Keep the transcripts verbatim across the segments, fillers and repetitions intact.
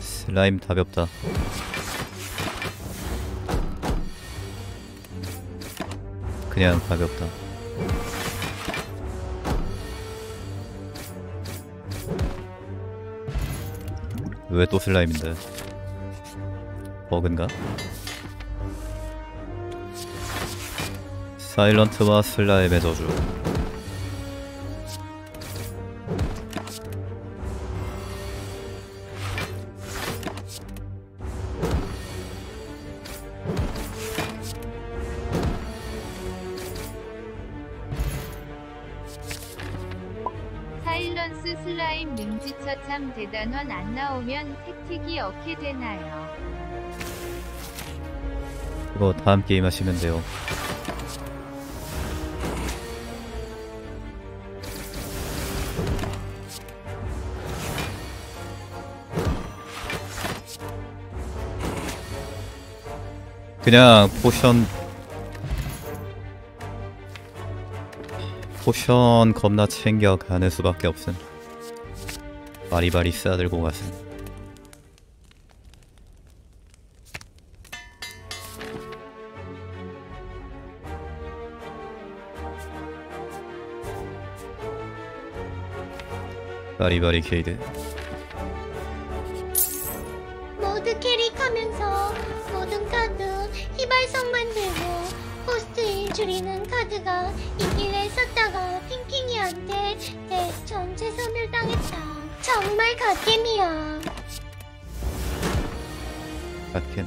슬라임 답이 없다. 그냥 답이 없다. 왜 또 슬라임인데? 버그인가? 사일런트와 슬라임의 저주. 사일런스 슬라임 능지처 참 대단원 안 나오면 택틱이 어떻게 되나요? 그거 다음 게임 하시면 돼요. 그냥 포션 포션 겁나 챙겨 가는 수밖에 없음. 바리바리 싸들고 갔음. 바리바리 케이드. 모드 캐릭하면서 모든 카드 휘발성만 들고 코스트인 줄이는 카드가 있길래 썼다가 핑핑이한테 내 전체 소멸당했다. 정말 갓겜이야. 갓겜.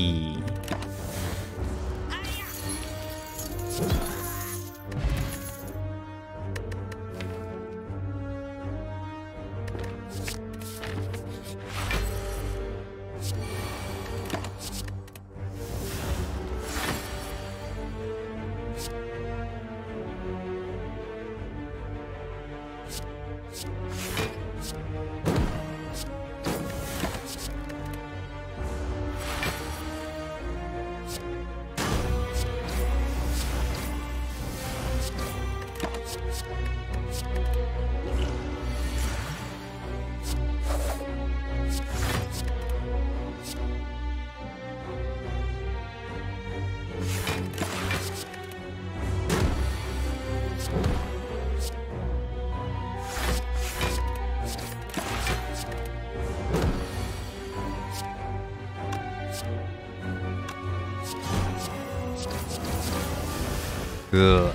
그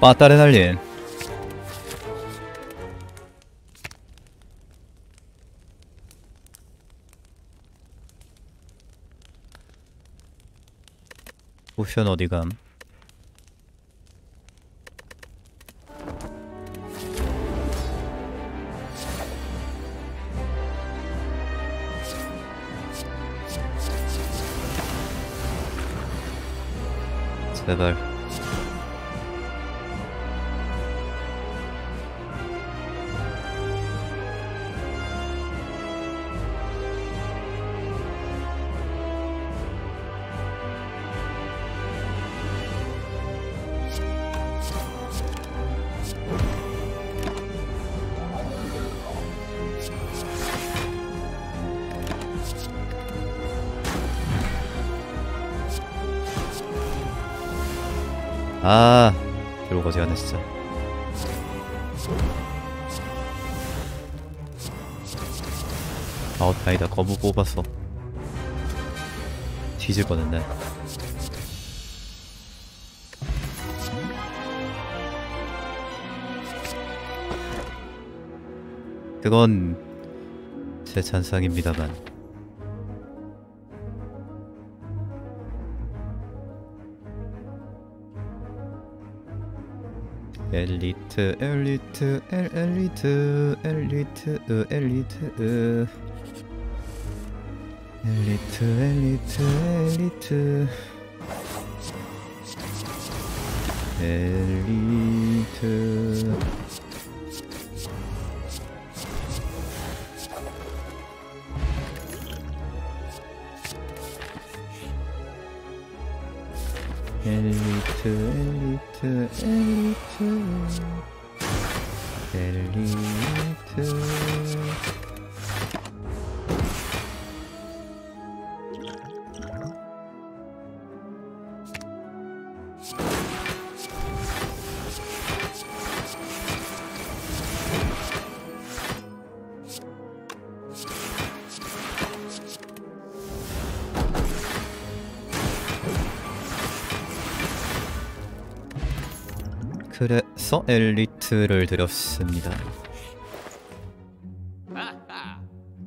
빠따레 날린 포션 어디감? Turbo. 아, 별로 거지가네 진짜. 아우 다행이다. 거부 뽑았어. 뒤질 뻔했네. 그건 제 찬상입니다만. 엘리트 엘리트 엘 엘리트 엘리트 으 엘리트 으 엘리트 엘리트 엘리트 엘리트 엘리트 엘리트 엘리트 엘리트 그래서 엘리트를 드렸습니다.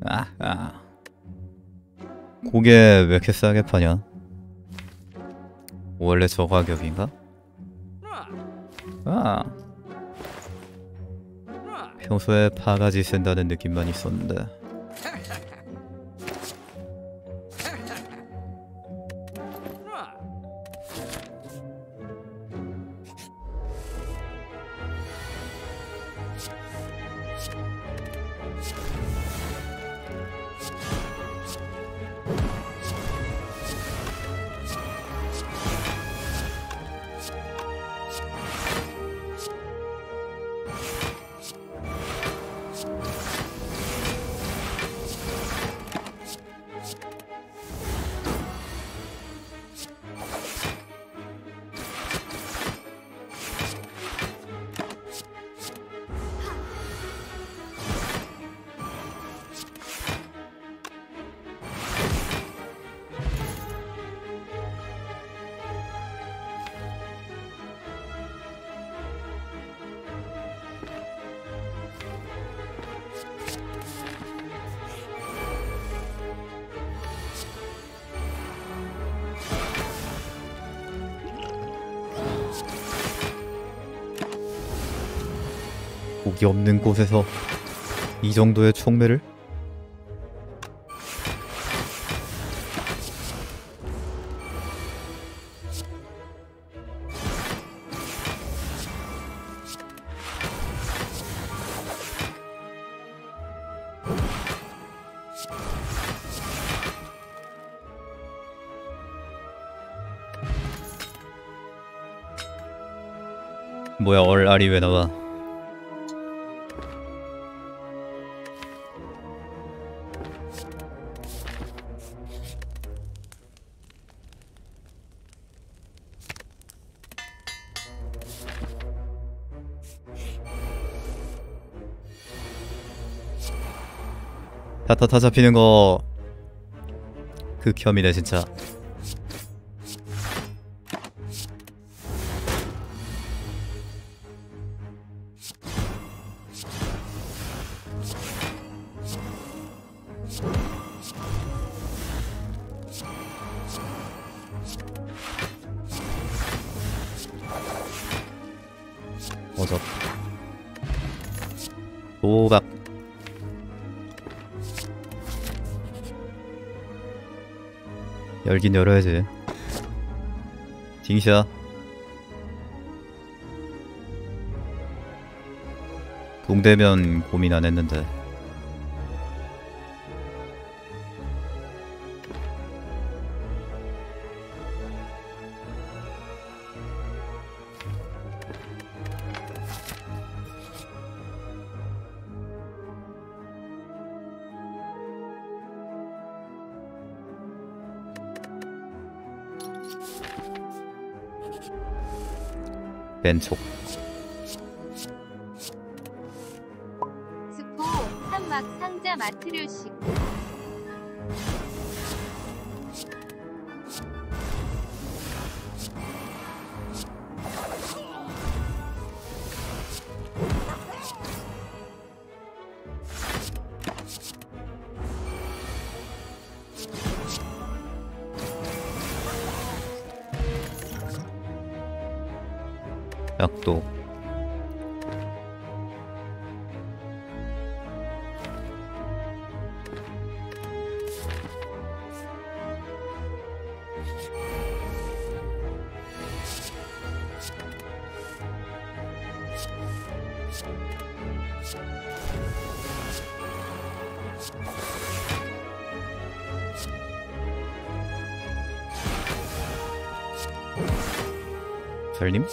아하. 고개 왜 이렇게 싸게 파냐? 원래 저 가격인가? 아. 평소에 바가지 센다는 느낌만 있었는데. 고기 없는 곳에서 이 정도의 촉매를? 뭐야, 얼알이 왜 나와? 타타타 잡히는 거 극혐이네 진짜. 어서 도박. 열긴 열어야지. 停下！동대면 고민 안 했는데. 왼쪽 스포 한막 상자 마트료식 약도 살림?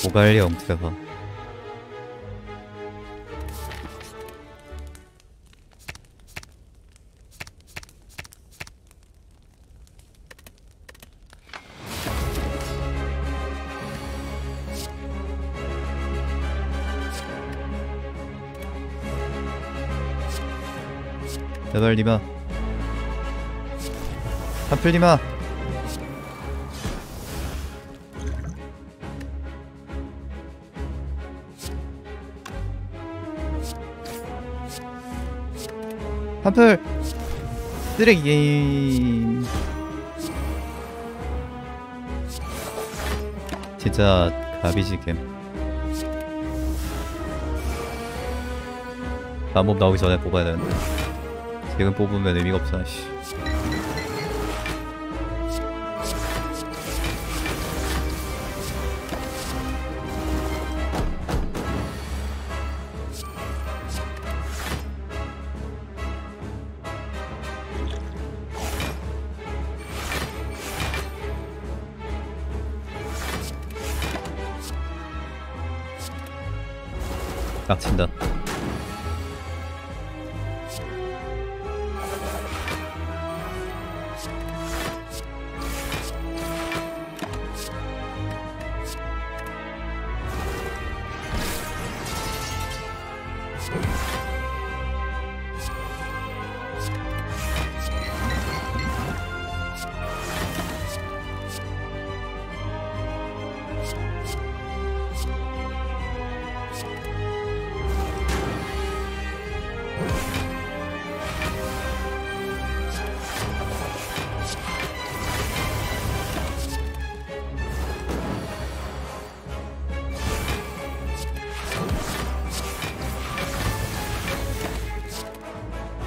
고갈리 영태가 제발 니마 하필 니마 한풀 쓰레기 게임. 진짜 가비지 게임. 반복 나오기 전에 뽑아야 되는데 지금 뽑으면 의미가 없어. 씨. 빡친다.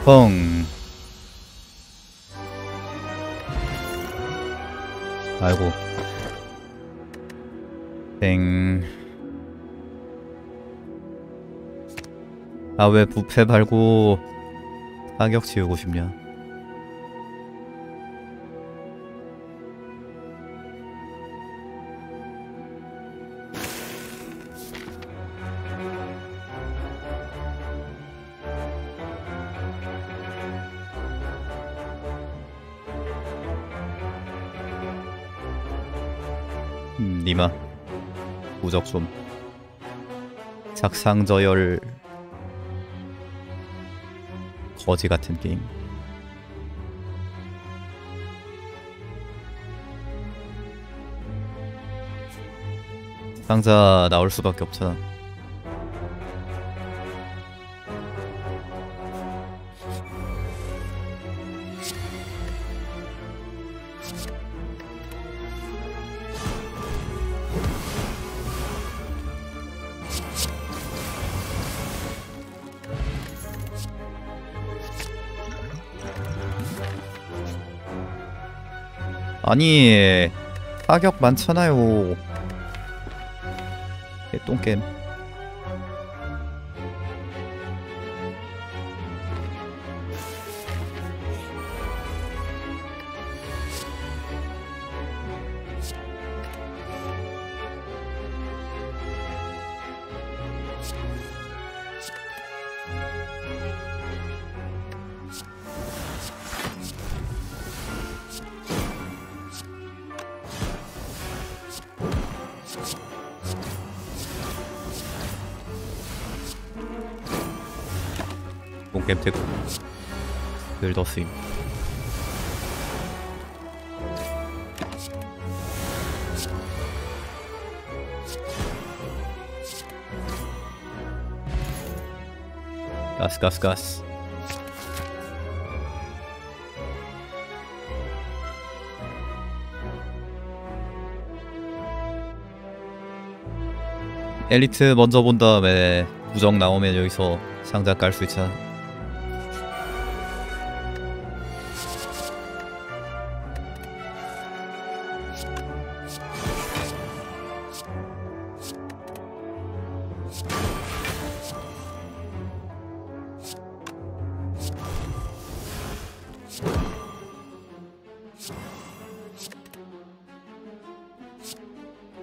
펑. 아이고. 땡. 아, 왜 부패 말고 타격 지우고 싶냐. 음, 니마 무적 좀 작상저열 거지같은 게임. 상자 나올 수밖에 없잖아. 아니, 타격 많잖아요. 개똥겜. 뱀태고 늘 더 쓰임. 가스 가스 가스. 엘리트 먼저 본 다음에 무적 나오면 여기서 상자 깔 수 있잖아.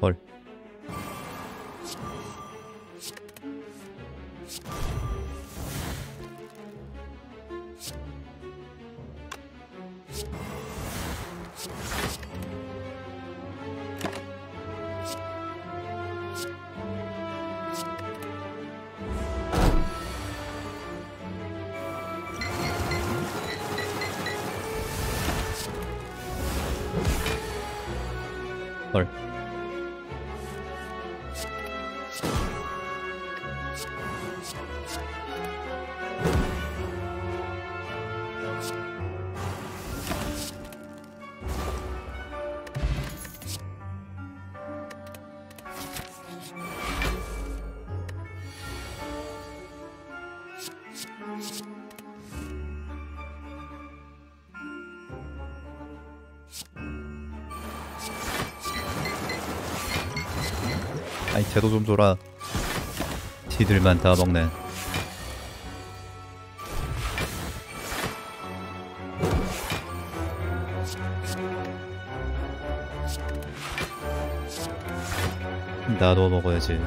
헐. 헐. 아니, 쟤도 좀 줘라. 지들만 다 먹네. 나도 먹어야지.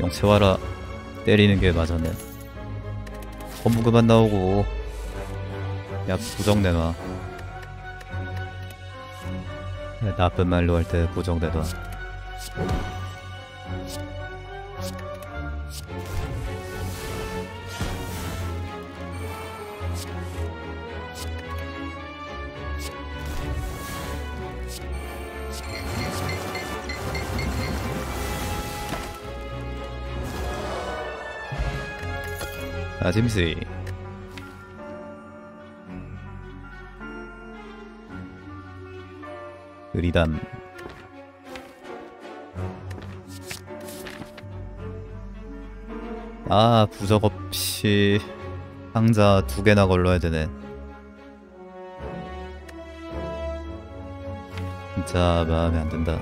영채와라. 때리는 게 맞았네. 건무 그만 나오고. 야, 부정내놔. 야, 나쁜 말로 할 때 부정내놔. 아, 짐씨. 의리담. 아, 부적 없이 상자 두 개나 걸러야 되네. 진짜 마음에 안 든다.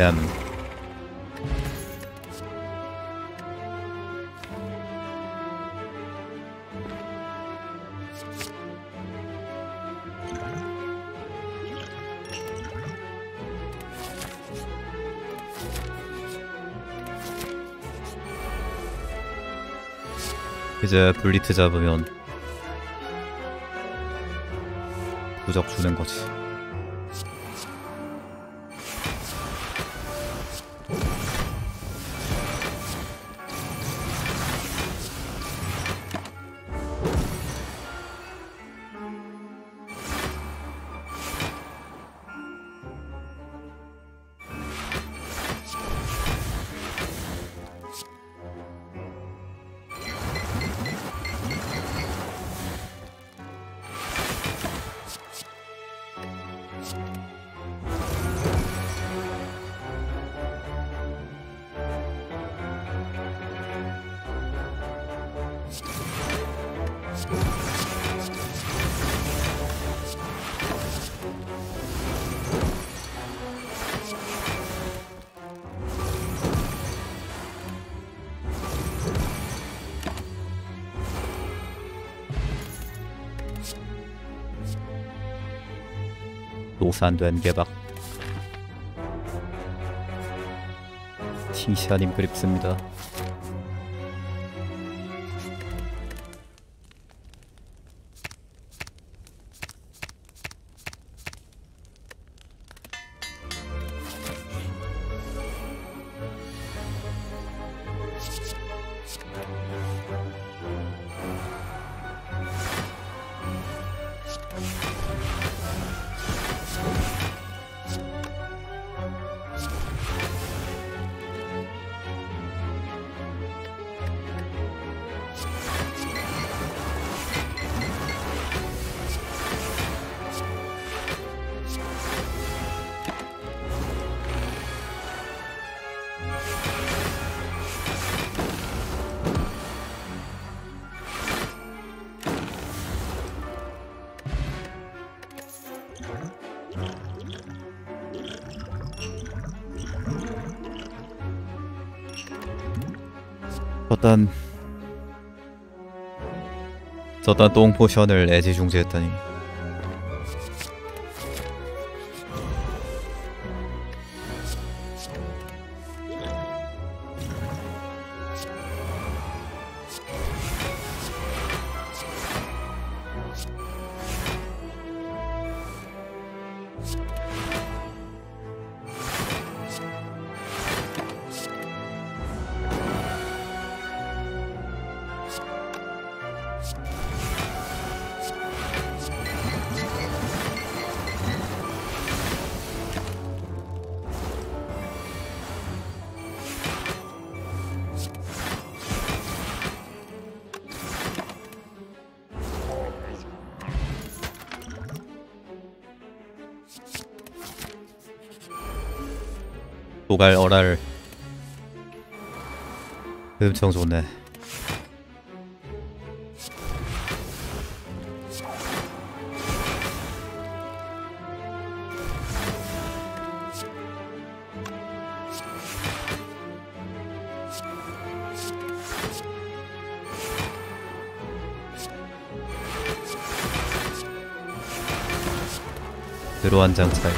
werden. 이제 블리트 잡으면 부적 주는 거지. 노산된 개박 팅샤님 그립습니다. 저딴 저딴 똥포션을 애지중지했다니. 도갈 어랄 엄청 좋네. 드로 한 장 차이.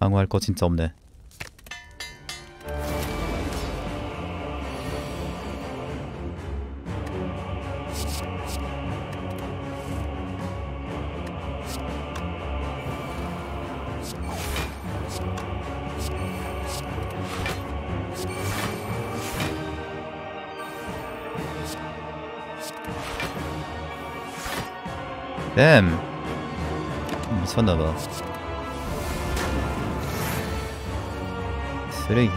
방어할 거 진짜 없네. Damn. It's wonderful. 쓰레기.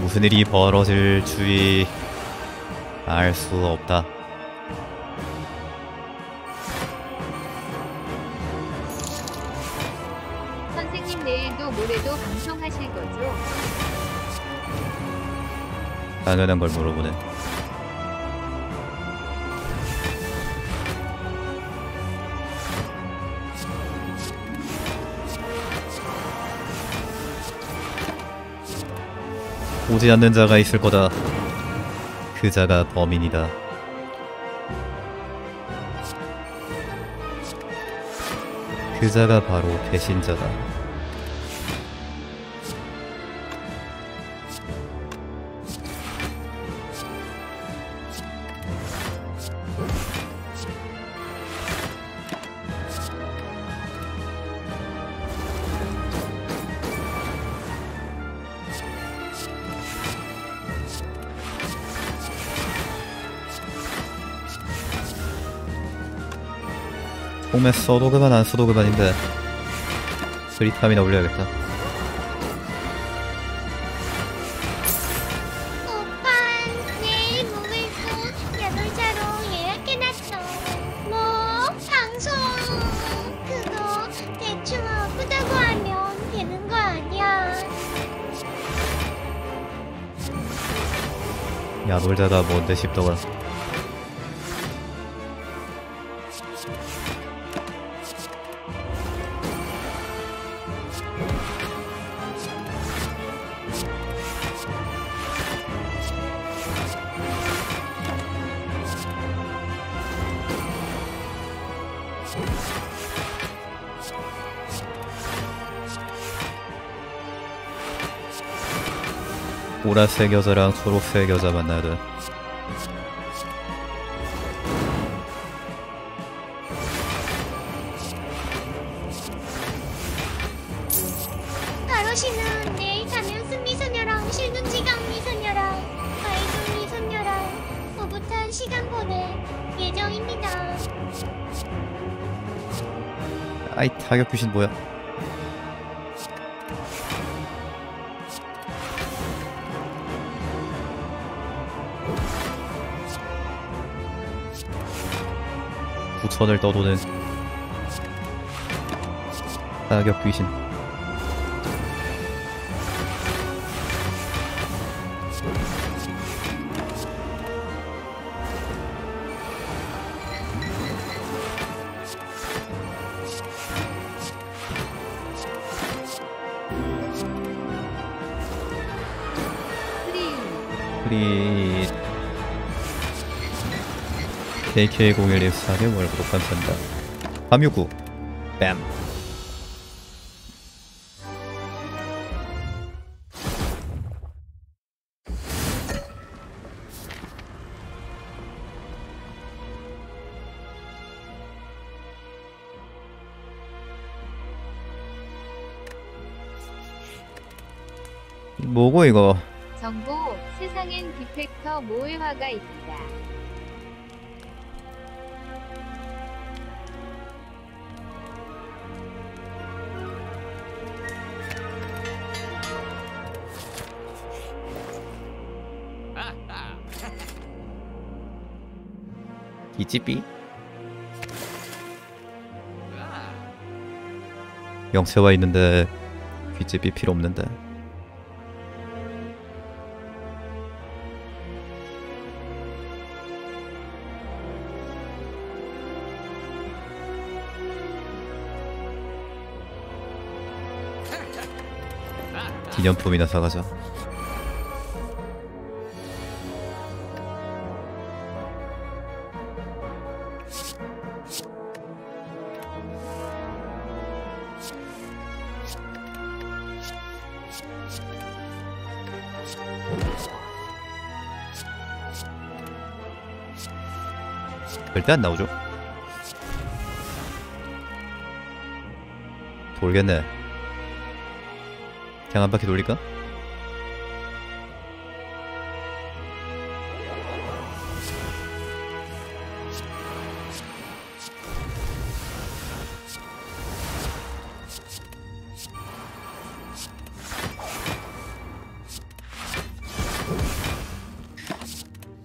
무슨 일이 벌어질 줄이 알 수 없다. 선생님 내일도 모레도 방송하실 거죠? 당연한 걸 물어보네. 오지 않는 자가 있을 거다. 그 자가 범인이다. 그 자가 바로 배신자다. 홈에 써도 그만 안 써도 그만인데 스리탐이나 올려야겠다. 오빠 내일 목요일도 야놀자로 예약해놨어. 뭐 방송 그거 대충 아프다고 하면 되는 거 아니야. 야놀자가 뭔데 싶더라. 보라색 여자랑 초록색 여자 만나야 돼. 바로 씨는 내일 가면 승리소녀랑 실눈지강 미소녀랑 아이돌 미소녀랑 오붓한 시간 보낼 예정입니다. 아이 타격 귀신 뭐야? 선을 떠도는 타격 귀신. 프리 케이케이 공일일사님 월구독 감사합니다. 삼육구 뺨. 뭐고 이거? 정보, 세상엔 디펙터 모의화가 있다. 이집이 영채화 있는데 귀집이 필요 없는데. 기념품이나 사가자. 절대 안 나오죠? 돌겠네. 그냥 한 바퀴 돌릴까?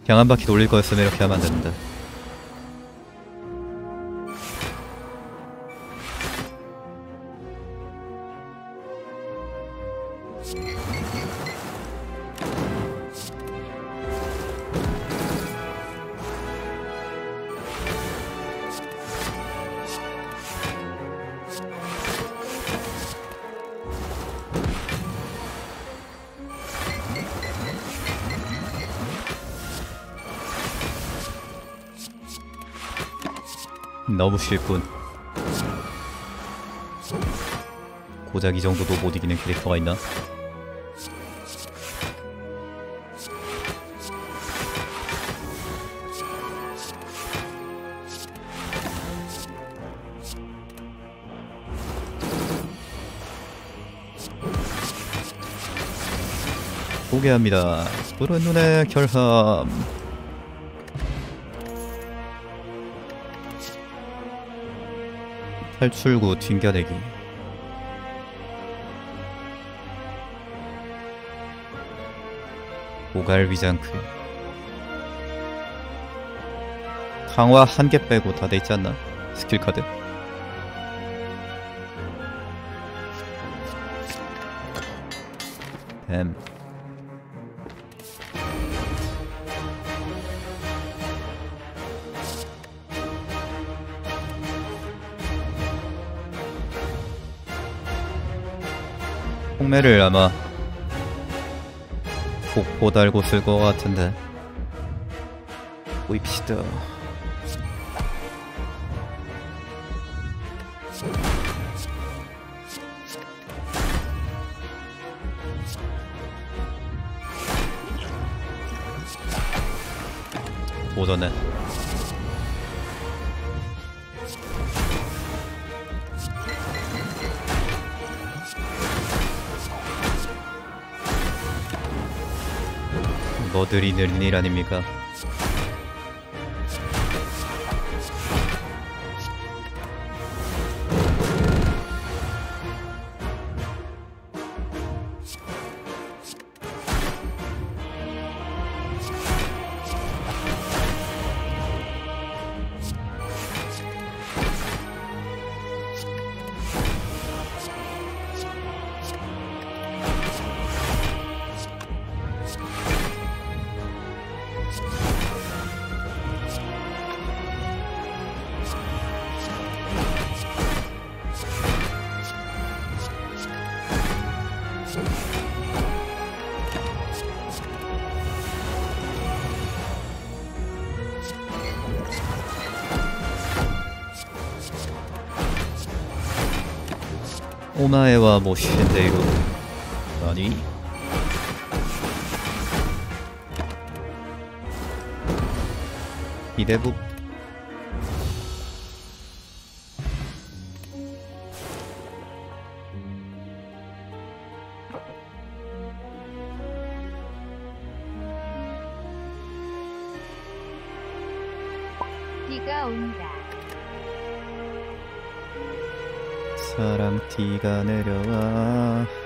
그냥 한 바퀴 돌릴 거였으면 이렇게 하면 안 되는데. 너무 쉽군. 고작 이 정도도 못 이기는 캐릭터가 있나? 포기합니다. 푸른 눈의 결함. 탈출구 튕겨내기. 오갈 위장크. 강화 한 개 빼고 다 돼 있지 않나? 스킬 카드. 뱀. 폭매를 아마 복보 달고 쓸 것 같은데 보입시다. 오더네. 너들이 느린 일 아닙니까? 오마에와 모시인데 이거 아니 이대북 비가 온다. 사랑 티가 내려와.